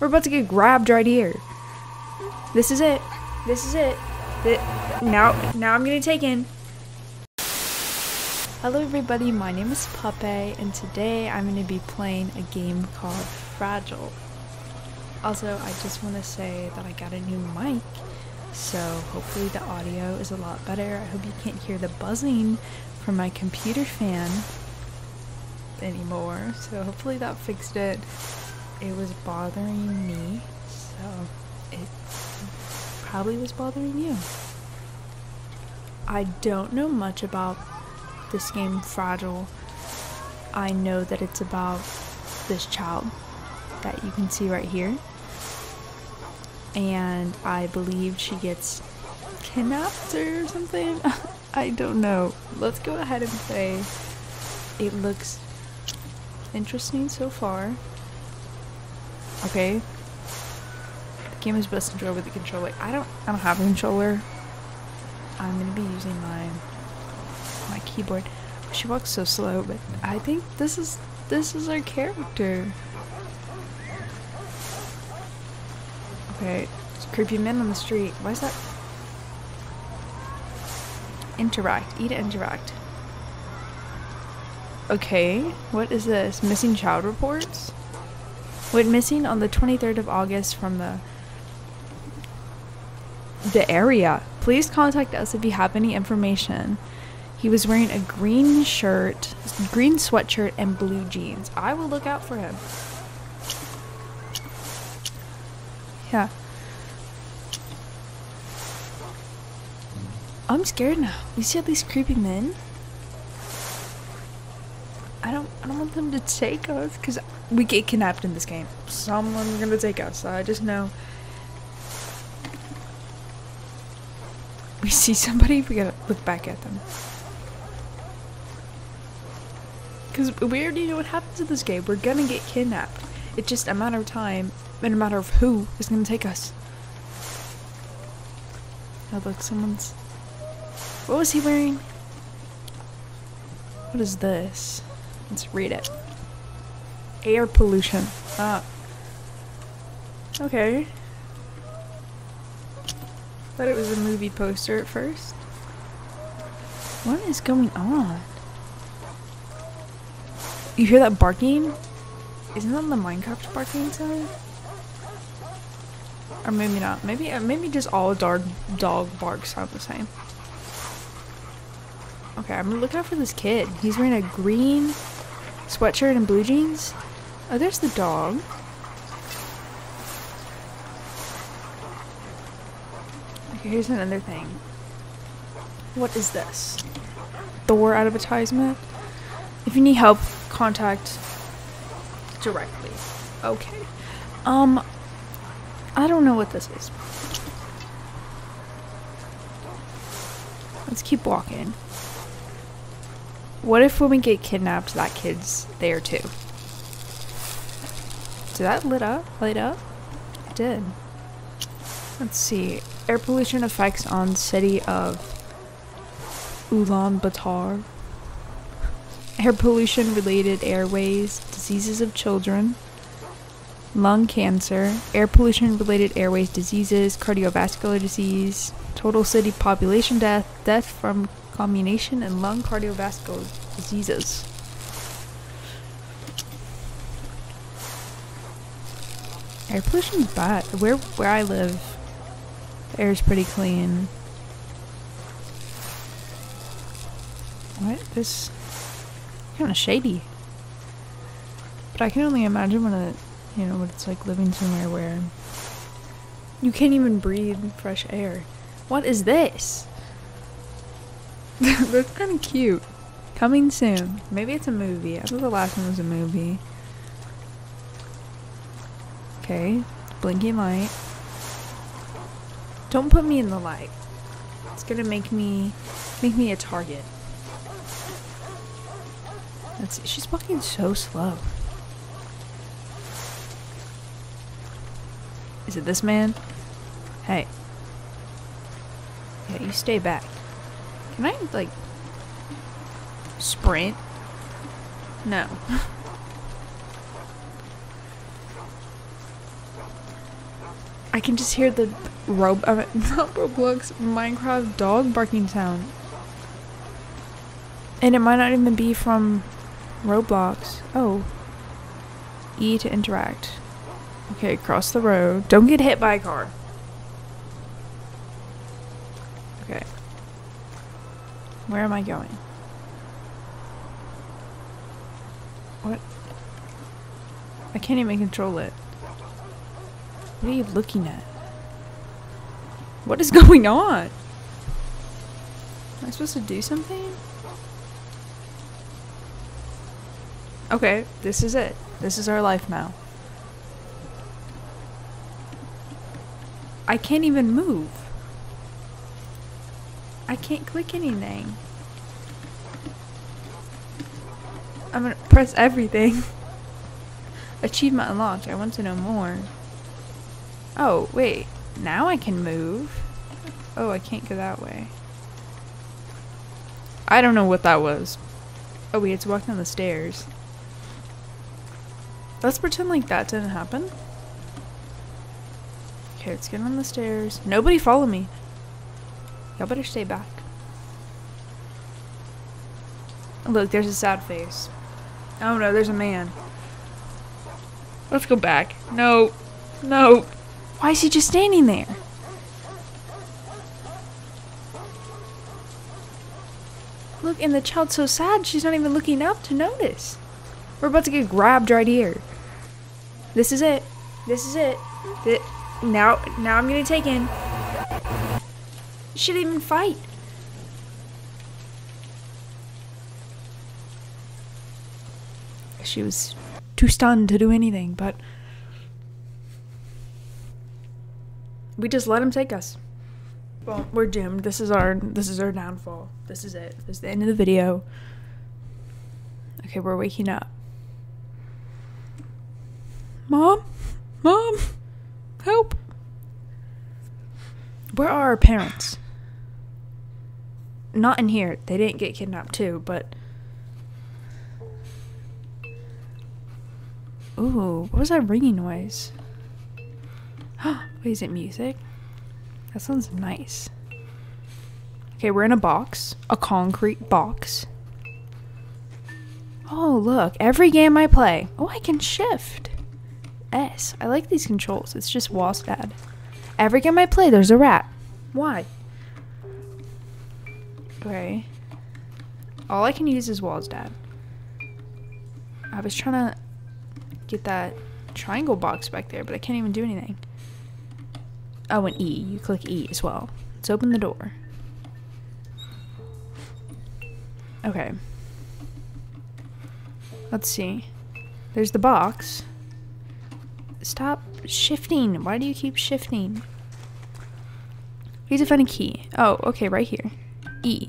We're about to get grabbed right here. This is it. This is it. Now I'm getting taken. Hello everybody, my name is Pupa, and today I'm going to be playing a game called Fragile. Also, I just want to say that I got a new mic, so hopefully the audio is a lot better. I hope you can't hear the buzzing from my computer fan anymore, so hopefully that fixed it. It was bothering me, so it probably was bothering you. I don't know much about this game Fragile. I know that it's about this child that you can see right here, and I believe she gets kidnapped or something. I don't know. Let's go ahead and play. It looks interesting so far. Okay, the game is best controlled with the controller. I don't have a controller. I'm gonna be using my keyboard. She walks so slow, but I think this is our character. Okay, there's creepy men on the street. Why is that? Interact. E to interact. Okay, what is this? Missing child reports? Went missing on the 23rd of August from the area. Please contact us if you have any information. He was wearing a green shirt, green sweatshirt, and blue jeans. I will look out for him. Yeah. I'm scared now. You see all these creepy men? I don't want them to take us, because we get kidnapped in this game. Someone's gonna take us, I just know. We see somebody, we gotta look back at them. Because we already know what happens in this game. We're gonna get kidnapped. It's just a matter of time, and a matter of who is gonna take us. Oh look, someone's... What was he wearing? What is this? Let's read it. Air pollution. Ah. Okay. Thought it was a movie poster at first. What is going on? You hear that barking? Isn't that the Minecraft barking sound? Or maybe not. Maybe just all dog barks sound the same. Okay, I'm gonna look out for this kid. He's wearing a green sweatshirt and blue jeans. Oh, there's the dog. Okay, here's another thing. What is this? Thor advertisement? If you need help, contact directly. Okay. I don't know what this is. Let's keep walking. What if when we get kidnapped, that kid's there too? Did that lit up? Light up? It did. Let's see. Air pollution effects on city of Ulaanbaatar. Air pollution related airways, diseases of children, lung cancer, air pollution related airways diseases, cardiovascular disease, total city population death, death from combination and lung cardiovascular diseases. Air pollution is bad. Where I live, the air is pretty clean. What? This is kind of shady. But I can only imagine what it's like living somewhere where you can't even breathe fresh air. What is this? That's kind of cute. Coming soon. Maybe it's a movie. I thought the last one was a movie. Okay. Blinking light. Don't put me in the light. It's gonna make me a target. Let's see. She's walking so slow. Is it this man? Hey. Yeah, you stay back. Can I, like, sprint? No. I can just hear the not Roblox, Minecraft dog barking sound. And it might not even be from Roblox. Oh. E to interact. Okay, cross the road. Don't get hit by a car. Okay. Where am I going? What? I can't even control it. What are you looking at? What is going on? Am I supposed to do something? Okay, this is it. This is our life now. I can't even move. I can't click anything. I'm gonna press everything. Achievement unlocked. I want to know more. Oh, wait. Now I can move. Oh, I can't go that way. I don't know what that was. Oh, we had to walk down the stairs. Let's pretend like that didn't happen. Okay, let's get on the stairs. Nobody follow me. Y'all better stay back. Look, there's a sad face. Oh no, there's a man. Let's go back. No. No. Why is he just standing there? Look, and the child's so sad she's not even looking up to notice. We're about to get grabbed right here. This is it. This is it. Now I'm gonna take in. She didn't even fight. She was too stunned to do anything, but we just let him take us. Well, we're doomed. This is our downfall. This is it. This is the end of the video. Okay, we're waking up. Mom? Mom? Help! Where are our parents? Not in here. They didn't get kidnapped too, but... Ooh, what was that ringing noise? Wait, is it music? That sounds nice. Okay, we're in a box. A concrete box. Oh, look. Every game I play. Oh, I can shift. S. I like these controls. It's just WASD. Every game I play, there's a rat. Why? Okay. All I can use is WASD. I was trying to get that triangle box back there, but I can't even do anything. Oh, and E. You click E as well. Let's open the door. Okay. Let's see. There's the box. Stop shifting. Why do you keep shifting? We need to find a key. Oh, okay, right here. E.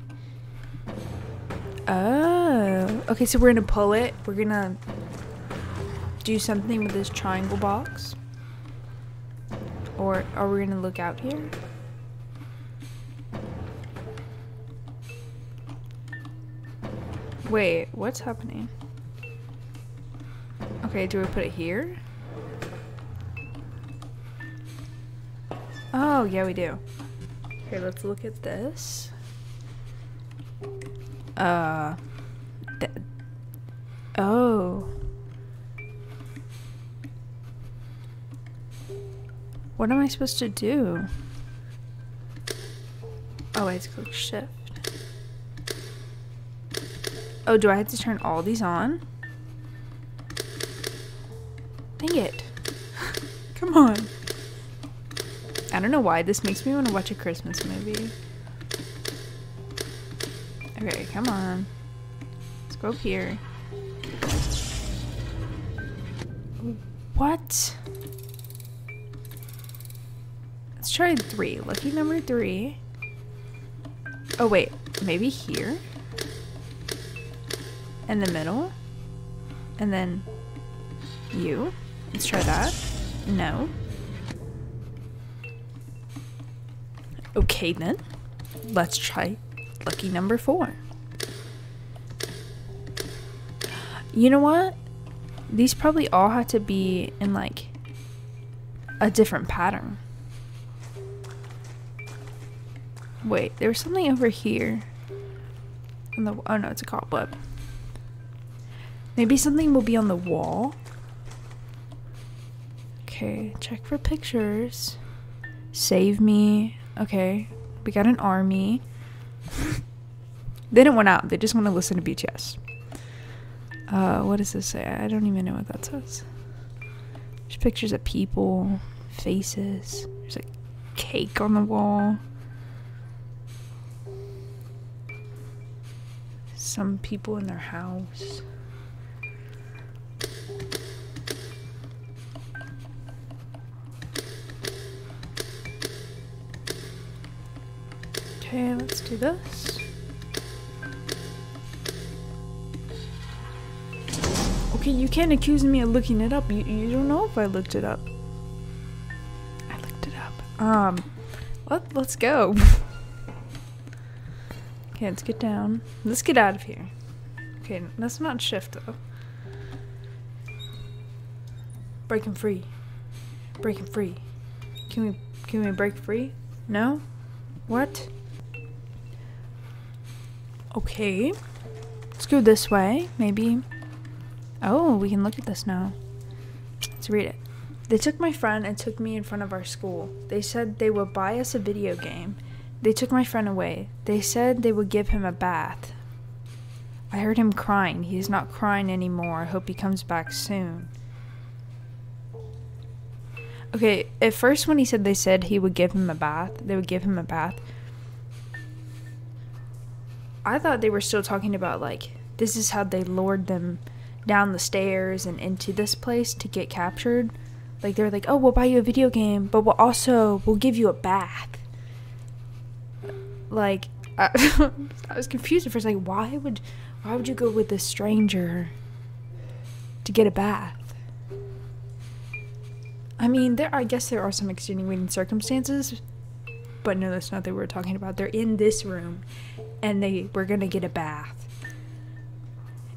Oh. Okay, so we're gonna pull it. We're gonna do something with this triangle box. Or are we gonna look out here? Wait, what's happening? Okay, do we put it here? Oh, yeah, we do. Here, let's look at this. Oh. What am I supposed to do? Oh, I have to click shift. Oh, do I have to turn all these on? Dang it. Come on. I don't know why this makes me want to watch a Christmas movie. Okay, come on. Let's go up here. What? Let's try 3. Lucky number 3. Oh, wait. Maybe here? In the middle? And then you? Let's try that. No. Okay then, let's try lucky number 4. You know what? These probably all have to be in like a different pattern. Wait, there was something over here. On the, oh no, it's a cobweb. Maybe something will be on the wall. Okay, check for pictures. Save me. Okay, we got an army. They didn't want out. They just want to listen to BTS. What does this say? I don't even know what that says. There's pictures of people, faces. There's a cake on the wall. Some people in their house. Okay, let's do this. Okay, you can't accuse me of looking it up. You don't know if I looked it up. I looked it up. Let's go. Okay, let's get down. Let's get out of here. Okay, let's not shift though. Break him free. Break him free. Can we break free? No? What? Okay. Let's go this way, maybe. Oh, we can look at this now. Let's read it. They took my friend and took me in front of our school. They said they would buy us a video game. They took my friend away. They said they would give him a bath. I heard him crying. He is not crying anymore. I hope he comes back soon. Okay, at first when he said they said he would give him a bath, they would give him a bath. I thought they were still talking about, like, this is how they lured them down the stairs and into this place to get captured. Like, they were like, oh, we'll buy you a video game, but we'll give you a bath. Like, I was confused at first. Like, why would you go with a stranger to get a bath? I mean, I guess there are some extenuating circumstances, but no, that's not what they were talking about. They're in this room, and they were gonna get a bath,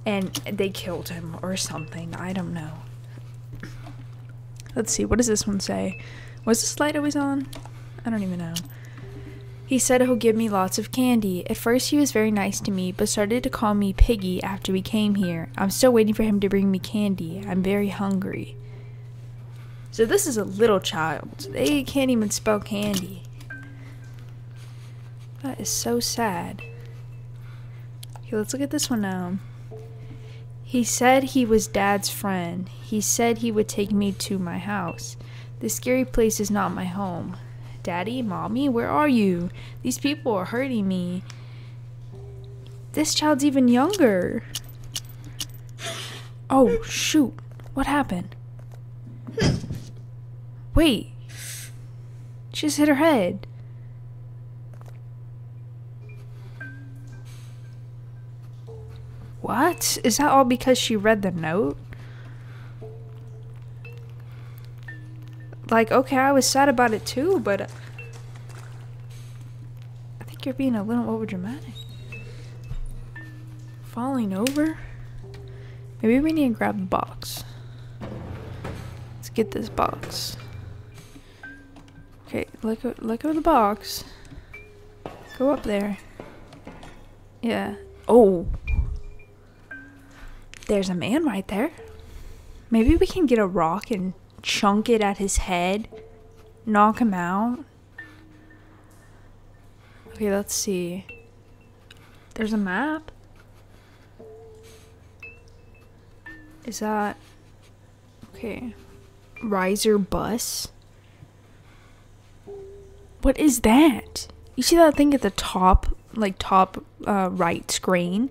and they killed him or something. I don't know. Let's see. What does this one say? Was this light always on? I don't even know. He said he'll give me lots of candy. At first he was very nice to me, but started to call me Piggy after we came here. I'm still waiting for him to bring me candy. I'm very hungry. So this is a little child. They can't even spell candy. That is so sad. Okay, let's look at this one now. He said he was Dad's friend. He said he would take me to my house. This scary place is not my home. Daddy, Mommy, where are you? These people are hurting me. This child's even younger. Oh, shoot. What happened? Wait. She just hit her head. What? Is that all because she read the note? Like, okay, I was sad about it too, but I think you're being a little overdramatic. Falling over? Maybe we need to grab the box. Let's get this box. Okay, let go of the box. Go up there. Yeah. Oh! There's a man right there. Maybe we can get a rock and chunk it at his head, knock him out. Okay, let's see. There's a map. Is that okay? Riser bus. What is that? You see that thing at the top, like top right screen?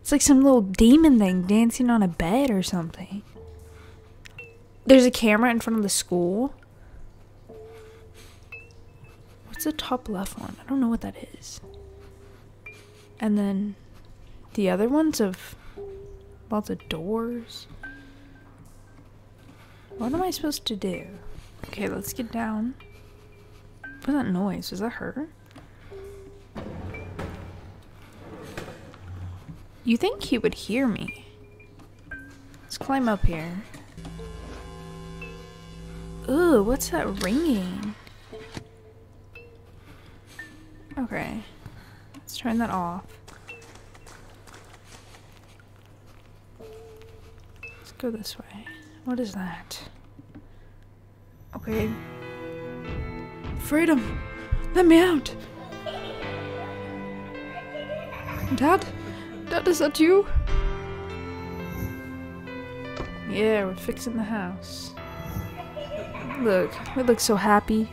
It's like some little demon thing dancing on a bed or something. There's a camera in front of the school. What's the top left one? I don't know what that is. And then the other ones of lots of doors. What am I supposed to do? Okay, let's get down. What's that noise? Is that her? You think he would hear me? Let's climb up here. Ooh, what's that ringing? Okay. Let's turn that off. Let's go this way. What is that? Okay. Freedom! Let me out! Dad? Dad, is that you? Yeah, we're fixing the house. Look, we look so happy.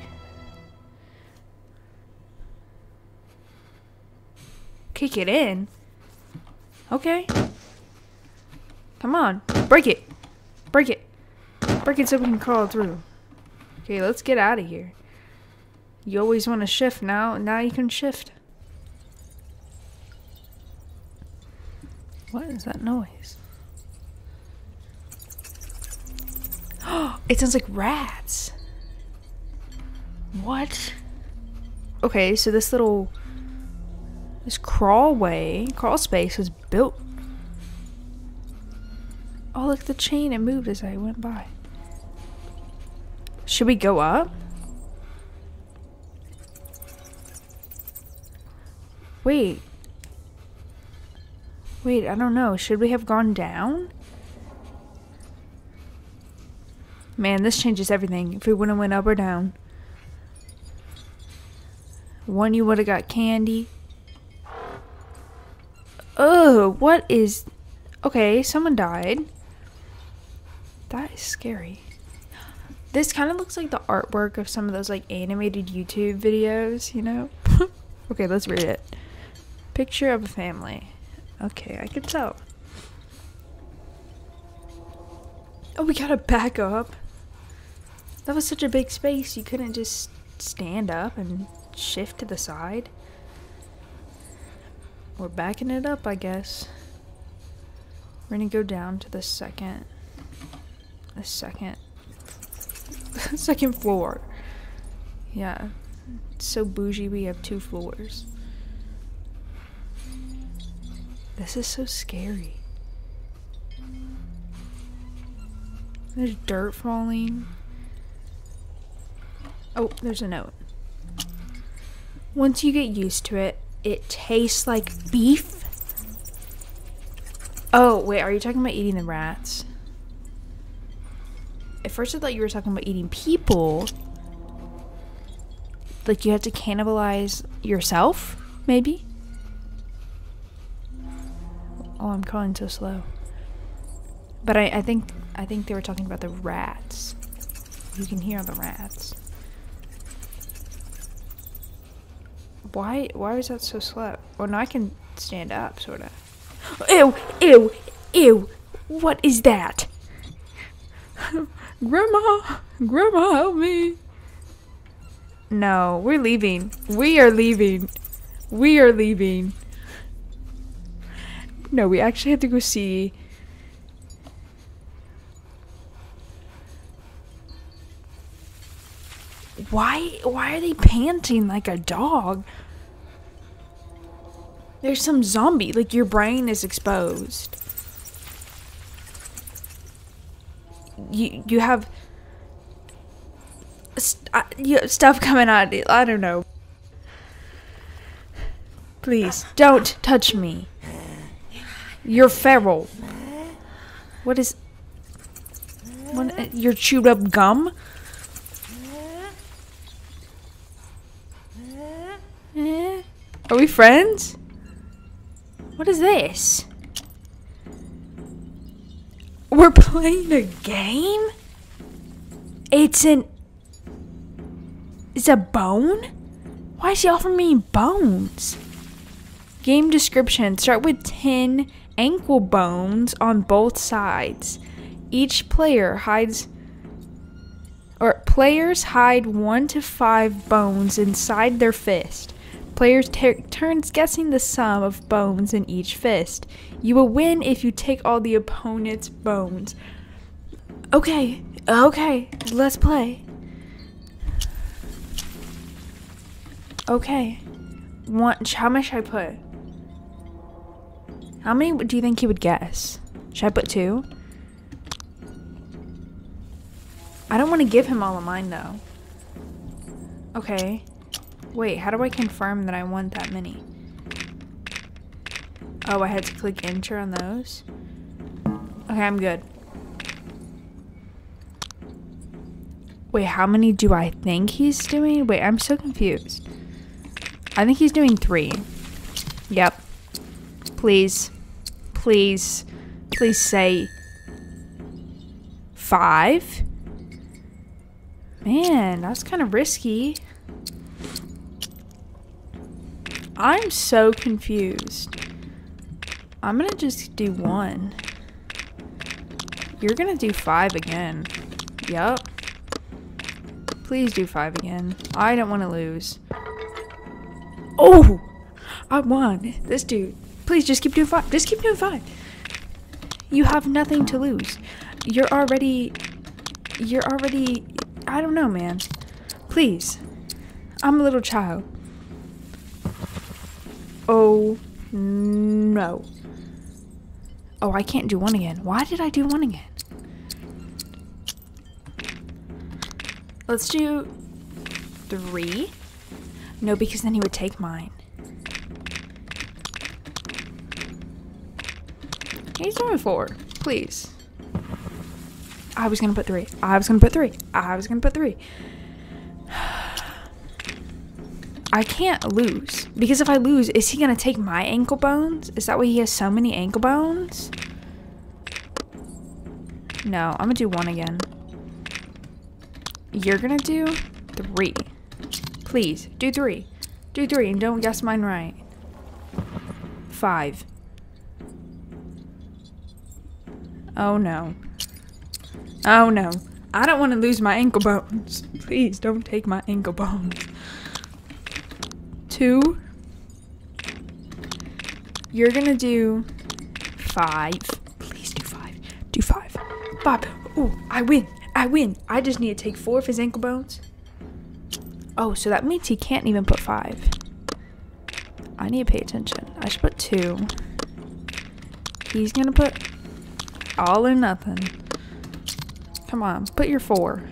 Kick it in? Okay. Come on, break it! Break it! Break it so we can crawl through. Okay, let's get out of here. You always want to shift now you can shift. What is that noise? Oh, it sounds like rats. What? Okay, so this little crawl space was built. Oh, look, the chain, it moved as I went by. Should we go up? Wait, I don't know. Should we have gone down? Man, this changes everything. If we wouldn't have went up or down. One, you would have got candy. Ugh, what is... Okay, someone died. That is scary. This kind of looks like the artwork of some of those, like, animated YouTube videos, you know? Okay, let's read it. Picture of a family. Okay, I can tell. Oh, we gotta back up. That was such a big space. You couldn't just stand up and shift to the side. We're backing it up, I guess. We're gonna go down to the second floor. Yeah. It's so bougie we have 2 floors. This is so scary. There's dirt falling. Oh, there's a note. Once you get used to it, it tastes like beef. Oh, wait, are you talking about eating the rats? At first I thought you were talking about eating people. Like you have to cannibalize yourself, maybe? Oh, I'm crawling so slow. But I think they were talking about the rats. You can hear the rats. Why is that so slow? Well, now I can stand up, sort of. Ew! Ew! Ew! What is that? Grandma! Grandma, help me! No, we're leaving. We are leaving. We are leaving. No, we actually have to go see... Why are they panting like a dog? There's some zombie. Like, your brain is exposed. You have... stuff coming out. I don't know. Please, don't touch me. You're feral. What is... your chewed up gum? Are we friends? What is this? We're playing a game? It's a bone? Why is he offering me bones? Game description. Start with 10 ankle bones on both sides. Each player hides... Or players hide 1 to 5 bones inside their fist. Players take turns guessing the sum of bones in each fist. You will win if you take all the opponent's bones. Okay, let's play. Okay. How much should I put? How many do you think he would guess? Should I put 2? I don't want to give him all of mine, though. Okay. Wait, how do I confirm that I want that many? Oh, I had to click enter on those? Okay, I'm good. Wait, how many do I think he's doing? Wait, I'm so confused. I think he's doing 3. Yep. Please. Please. Please say 5. Man, that's kind of risky. I'm so confused. I'm gonna just do 1. You're gonna do 5 again. Yup. Please do 5 again. I don't want to lose. Oh! I won. This dude. Please just keep doing 5. Just keep doing 5. You have nothing to lose. You're already... I don't know, man. Please. I'm a little child. Oh, no. Oh, I can't do 1 again. Why did I do 1 again? Let's do 3. No, because then he would take mine. He's doing 4. Please. I was gonna put 3. I was gonna put 3. I was gonna put 3. I can't lose. Because if I lose, is he gonna take my ankle bones? Is that why he has so many ankle bones? No, I'm gonna do 1 again. You're gonna do 3. Please, do 3. Do 3 and don't guess mine right. 5. Oh no. Oh no, I don't want to lose my ankle bones. Please don't take my ankle bones. 2. You're gonna do 5. Please do 5. Do 5. 5. Oh, I win. I win. I just need to take 4 of his ankle bones. Oh, so that means he can't even put 5. I need to pay attention. I should put 2. He's gonna put all or nothing. Come on, put your 4.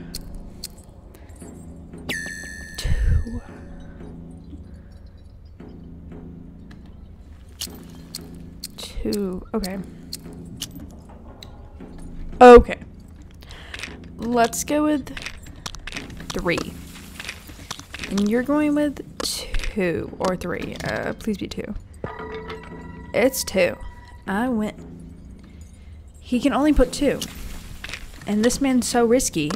2. Okay. Okay. Let's go with 3. And you're going with 2 or 3. Please be 2. It's 2. I went. He can only put 2. And this man's so risky.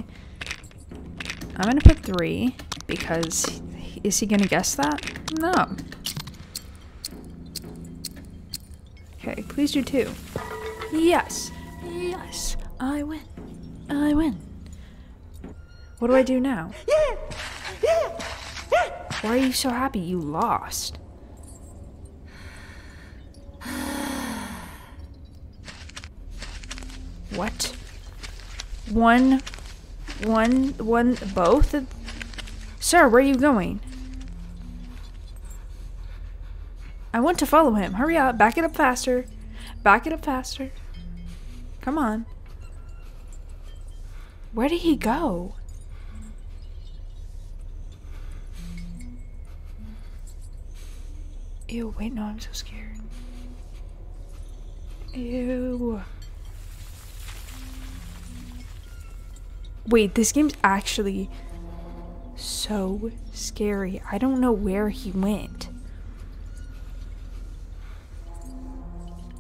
I'm gonna put 3 because is he gonna guess that? No. Okay, please do 2. Yes. Yes. I win. I win. What do I do now? Why are you so happy? You lost. What? Both? Sir, where are you going? I want to follow him. Hurry up. Back it up faster. Back it up faster. Come on. Where did he go? Ew, wait, no, I'm so scared. Ew. Wait, this game's actually so scary. I don't know where he went.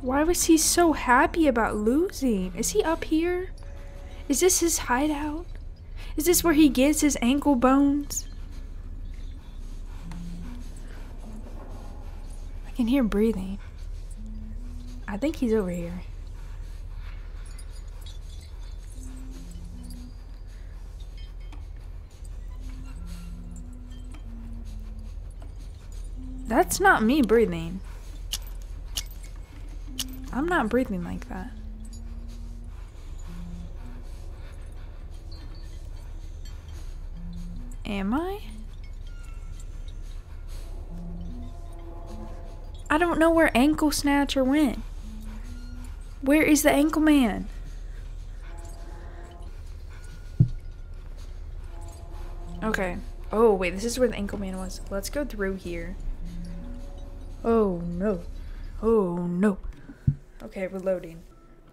Why was he so happy about losing? Is he up here? Is this his hideout? Is this where he gets his ankle bones? I can hear breathing. I think he's over here. That's not me breathing. I'm not breathing like that. Am I? I don't know where Ankle Snatcher went. Where is the Ankle Man? Okay, Oh, wait, this is where the ankle man was. Let's go through here. Oh, no. Oh, no. Okay, we're loading.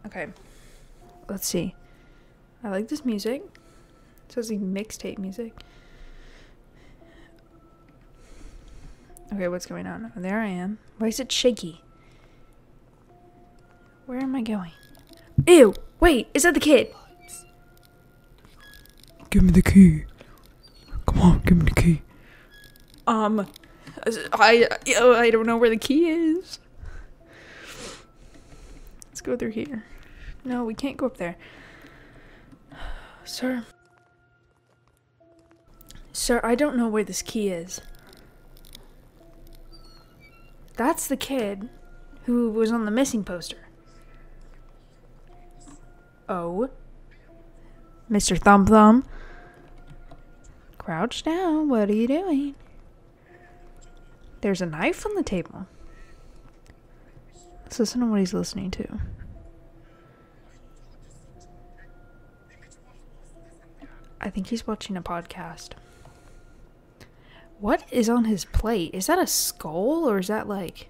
Okay. Let's see. I like this music. It sounds like mixtape music. Okay, what's going on? Oh, there I am. Why is it shaky? Where am I going? Ew! Wait, is that the kid? Give me the key. Come on, give me the key. I don't know where the key is. Let's go through here. No, we can't go up there. Sir. Sir, I don't know where this key is. That's the kid who was on the missing poster. Oh. Mr. Thumb Thumb. Crouch down. What are you doing? There's a knife on the table. Let's listen to what he's listening to. I think he's watching a podcast. What is on his plate? Is that a skull or is that like...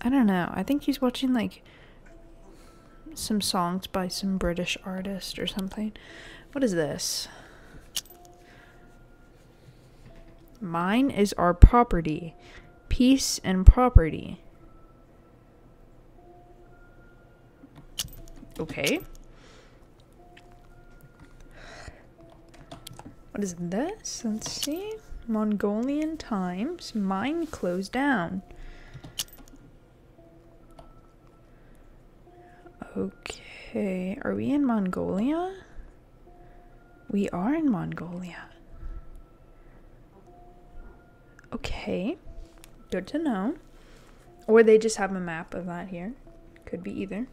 I don't know. I think he's watching like... some songs by some British artist or something. What is this? Mine is our property. Peace and property. Okay. What is this? Let's see. Mongolian times. Mine closed down. Okay, are we in Mongolia? We are in Mongolia. Okay, good to know. Or they just have a map of that here. Could be either.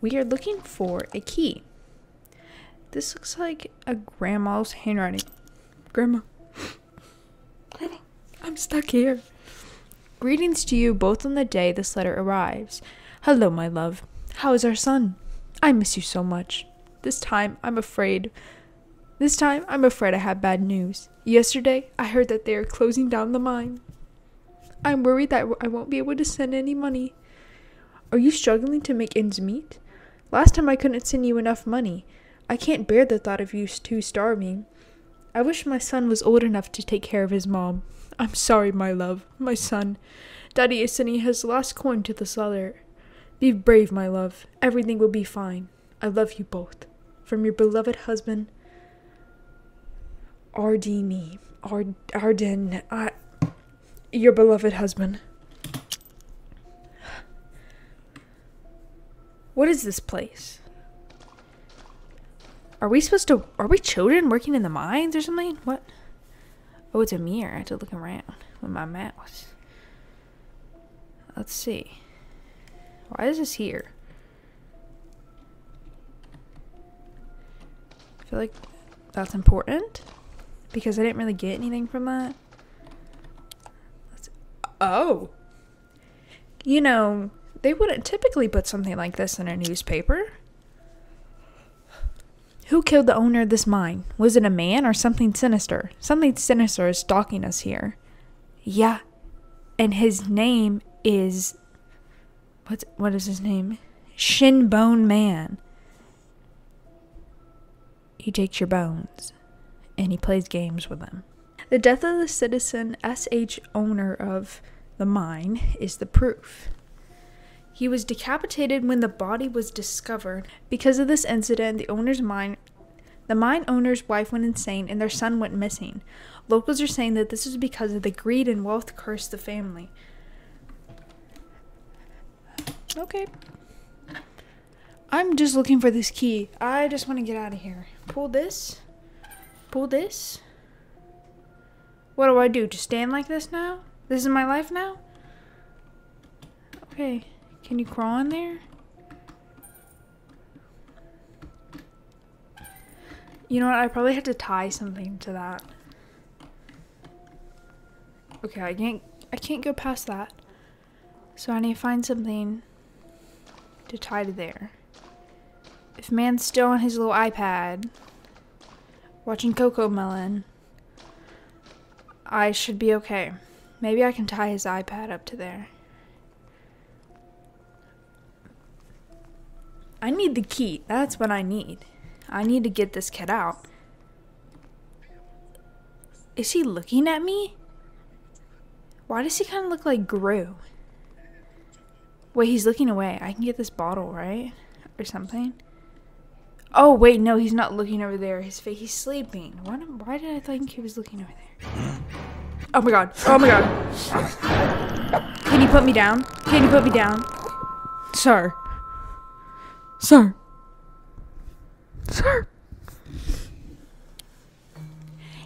We are looking for a key. This looks like a grandma's handwriting. Grandma. I'm stuck here. Greetings to you both on the day this letter arrives. Hello, my love. How is our son? I miss you so much. This time, I'm afraid I have bad news. Yesterday, I heard that they are closing down the mine. I'm worried that I won't be able to send any money. Are you struggling to make ends meet? Last time I couldn't send you enough money. I can't bear the thought of you two starving. I wish my son was old enough to take care of his mom. I'm sorry, my love, my son. Daddy is sending his last coin to the seller. Be brave, my love. Everything will be fine. I love you both. From your beloved husband, your beloved husband. What is this place? Are we children working in the mines or something? What? Oh, it's a mirror. I have to look around with my mouse. Let's see. Why is this here? I feel like that's important because I didn't really get anything from that. Oh! You know, they wouldn't typically put something like this in a newspaper. Who killed the owner of this mine? Was it a man or something sinister? Something sinister is stalking us here. Yeah, and his name is... What is his name? Shinbone Man. He takes your bones, and he plays games with them. The death of the citizen S.H. owner of the mine is the proof. He was decapitated when the body was discovered. Because of this incident, the mine owner's wife went insane, and their son went missing. Locals are saying that this is because of the greed and wealth cursed the family. Okay. I'm just looking for this key. I just want to get out of here. Pull this. Pull this. What do I do? Just stand like this now? This is my life now? Okay. Can you crawl in there? You know what? I probably have to tie something to that. Okay, I can't go past that. So I need to find something to tie to there. If man's still on his little iPad, watching Cocomelon. I should be okay. Maybe I can tie his iPad up to there. I need the key. That's what I need. I need to get this kid out. Is he looking at me? Why does he kind of look like Gru? Wait, he's looking away. I can get this bottle, right? Or something. Oh, wait, no, he's not looking over there. His face, he's sleeping. Why did I think he was looking over there? Oh my god. Oh my god. Can you put me down? Can you put me down? Sir. Sir. Sir.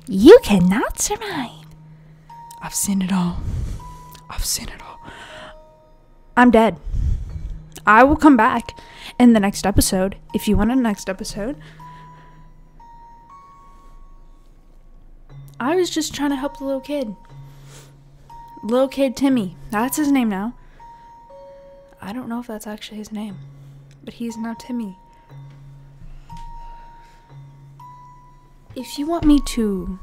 You cannot survive. I've seen it all. I've seen it all. I'm dead. I will come back in the next episode. If you want a next episode. I was just trying to help the little kid. Little kid Timmy. That's his name now. I don't know if that's actually his name. But he's now Timmy. If you want me to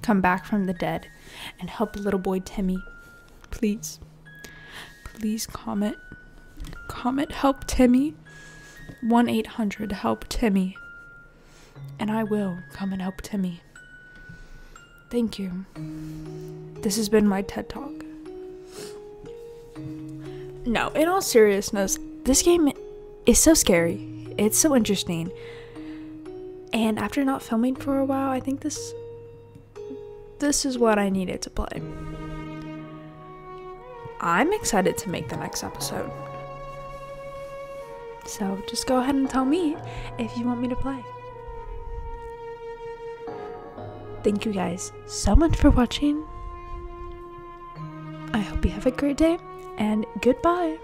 come back from the dead and help little boy Timmy, please, please comment. Comment help Timmy. 1-800 help Timmy. And I will come and help Timmy. Thank you. This has been my TED Talk. No, in all seriousness, this game is so scary. It's so interesting. And after not filming for a while, I think this is what I needed to play. I'm excited to make the next episode. So just go ahead and tell me if you want me to play. Thank you guys so much for watching. I hope you have a great day, and goodbye.